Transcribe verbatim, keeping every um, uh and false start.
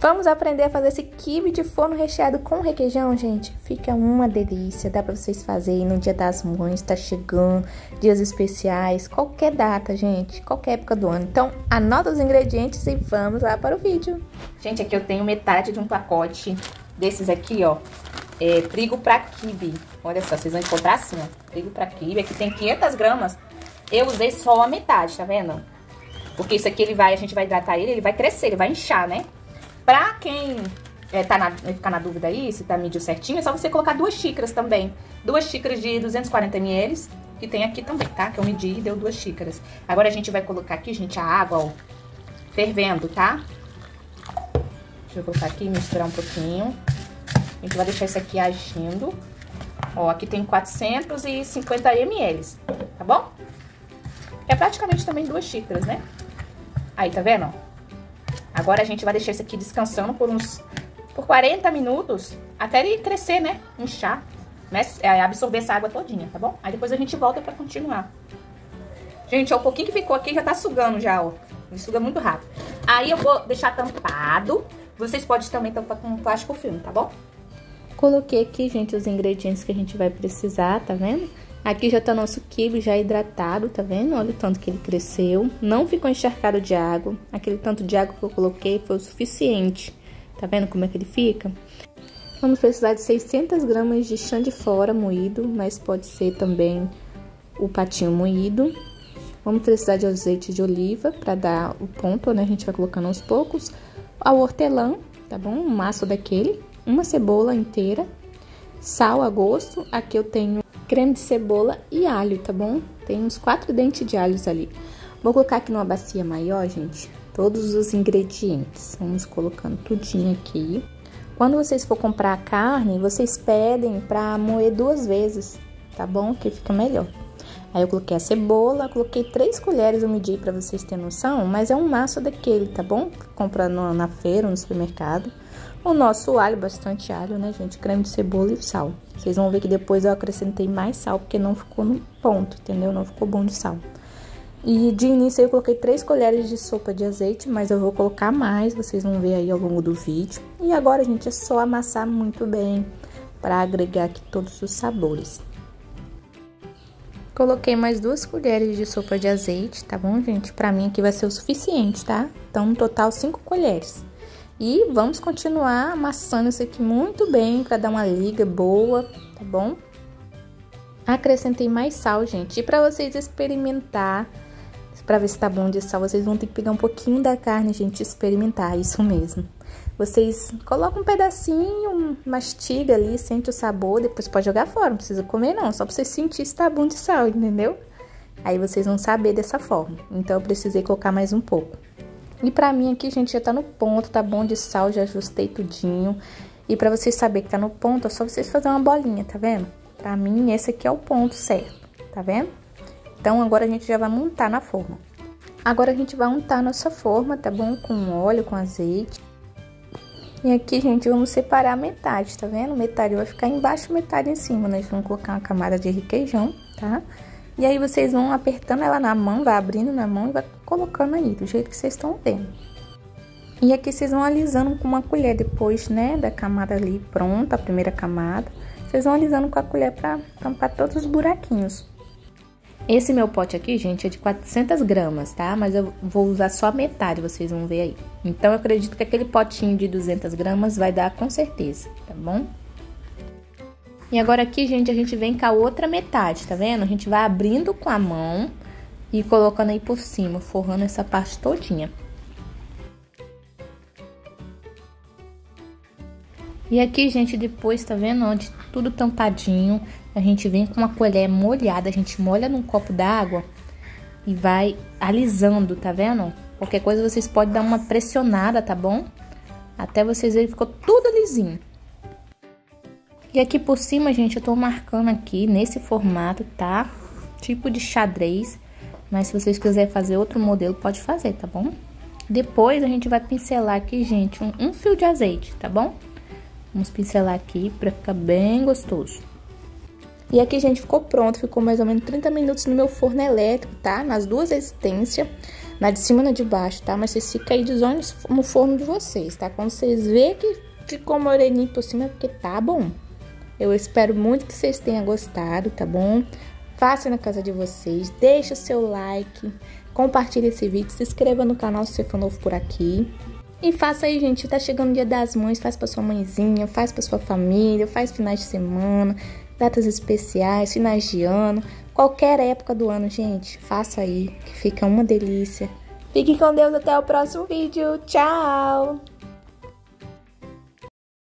Vamos aprender a fazer esse kibe de forno recheado com requeijão, gente? Fica uma delícia, dá pra vocês fazerem no Dia das Mães, tá chegando, dias especiais, qualquer data, gente, qualquer época do ano. Então, anota os ingredientes e vamos lá para o vídeo. Gente, aqui eu tenho metade de um pacote desses aqui, ó, é, trigo pra kibe. Olha só, vocês vão encontrar assim, ó, trigo pra kibe. Aqui tem quinhentas gramas, eu usei só a metade, tá vendo? Porque isso aqui ele vai, a gente vai hidratar ele, ele vai crescer, ele vai inchar, né? Pra quem é, tá na, ficar na dúvida aí, se tá medindo certinho, é só você colocar duas xícaras também. Duas xícaras de duzentos e quarenta mililitros, que tem aqui também, tá? Que eu medi e deu duas xícaras. Agora a gente vai colocar aqui, gente, a água, ó, fervendo, tá? Deixa eu colocar aqui, misturar um pouquinho. A gente vai deixar isso aqui agindo. Ó, aqui tem quatrocentos e cinquenta mililitros, tá bom? É praticamente também duas xícaras, né? Aí, tá vendo, ó? Agora a gente vai deixar isso aqui descansando por uns por quarenta minutos, até ele crescer, né? Inchar, né? Absorver essa água todinha, tá bom? Aí depois a gente volta pra continuar. Gente, ó, o pouquinho que ficou aqui já tá sugando já, ó. Ele suga muito rápido. Aí eu vou deixar tampado. Vocês podem também tampar com plástico filme, tá bom? Coloquei aqui, gente, os ingredientes que a gente vai precisar, tá vendo? Aqui já tá nosso kibe já hidratado, tá vendo? Olha o tanto que ele cresceu. Não ficou encharcado de água. Aquele tanto de água que eu coloquei foi o suficiente. Tá vendo como é que ele fica? Vamos precisar de seiscentas gramas de chã de fora moído, mas pode ser também o patinho moído. Vamos precisar de azeite de oliva para dar o ponto, né? A gente vai colocando aos poucos. Ao hortelã, tá bom? Um maço daquele. Uma cebola inteira. Sal a gosto. Aqui eu tenho creme de cebola e alho, tá bom? Tem uns quatro dentes de alhos ali. Vou colocar aqui numa bacia maior, gente, todos os ingredientes. Vamos colocando tudinho aqui. Quando vocês for comprar a carne, vocês pedem pra moer duas vezes, tá bom? Que fica melhor. Aí eu coloquei a cebola, coloquei três colheres, eu medi pra vocês terem noção, mas é um maço daquele, tá bom? Comprando na feira ou no supermercado. O nosso alho, bastante alho, né, gente? Creme de cebola e sal. Vocês vão ver que depois eu acrescentei mais sal, porque não ficou no ponto, entendeu? Não ficou bom de sal. E de início eu coloquei três colheres de sopa de azeite, mas eu vou colocar mais, vocês vão ver aí ao longo do vídeo. E agora, gente, é só amassar muito bem pra agregar aqui todos os sabores. Coloquei mais duas colheres de sopa de azeite, tá bom, gente? Pra mim aqui vai ser o suficiente, tá? Então, no total, cinco colheres. E vamos continuar amassando isso aqui muito bem para dar uma liga boa, tá bom? Acrescentei mais sal, gente. E para vocês experimentar, para ver se tá bom de sal, vocês vão ter que pegar um pouquinho da carne, gente, experimentar, isso mesmo. Vocês colocam um pedacinho, mastiga ali, sente o sabor, depois pode jogar fora, não precisa comer não, só para vocês sentir se tá bom de sal, entendeu? Aí vocês vão saber dessa forma. Então eu precisei colocar mais um pouco. E pra mim aqui, gente, já tá no ponto, tá bom de sal, já ajustei tudinho. E pra vocês saberem que tá no ponto, é só vocês fazerem uma bolinha, tá vendo? Pra mim, esse aqui é o ponto certo, tá vendo? Então, agora a gente já vai montar na forma. Agora a gente vai untar a nossa forma, tá bom? Com óleo, com azeite. E aqui, gente, vamos separar metade, tá vendo? Metade vai ficar embaixo, metade em cima, né? Vamos colocar uma camada de requeijão, tá? E aí vocês vão apertando ela na mão, vai abrindo na mão e vai colocando aí, do jeito que vocês estão vendo. E aqui vocês vão alisando com uma colher depois, né, da camada ali pronta, a primeira camada. Vocês vão alisando com a colher pra tampar todos os buraquinhos. Esse meu pote aqui, gente, é de quatrocentas gramas, tá? Mas eu vou usar só a metade, vocês vão ver aí. Então, eu acredito que aquele potinho de duzentas gramas vai dar com certeza, tá bom? E agora aqui, gente, a gente vem com a outra metade, tá vendo? A gente vai abrindo com a mão e colocando aí por cima, forrando essa parte todinha. E aqui, gente, depois, tá vendo? Onde tudo tampadinho, a gente vem com uma colher molhada, a gente molha num copo d'água e vai alisando, tá vendo? Qualquer coisa vocês podem dar uma pressionada, tá bom? Até vocês verem que ficou tudo lisinho. E aqui por cima, gente, eu tô marcando aqui nesse formato, tá? Tipo de xadrez, mas se vocês quiserem fazer outro modelo, pode fazer, tá bom? Depois a gente vai pincelar aqui, gente, um, um fio de azeite, tá bom? Vamos pincelar aqui pra ficar bem gostoso. E aqui, gente, ficou pronto, ficou mais ou menos trinta minutos no meu forno elétrico, tá? Nas duas resistências. na de cima, na de baixo, tá? Mas vocês ficam aí de olho no forno de vocês, tá? Quando vocês verem que ficou moreninho por cima, é porque tá bom. Eu espero muito que vocês tenham gostado, tá bom? Faça na casa de vocês, deixa o seu like, compartilha esse vídeo, se inscreva no canal se você for novo por aqui. E faça aí, gente, tá chegando o Dia das Mães, faz pra sua mãezinha, faz pra sua família, faz finais de semana, datas especiais, finais de ano, qualquer época do ano, gente, faça aí, que fica uma delícia. Fique com Deus, até o próximo vídeo, tchau!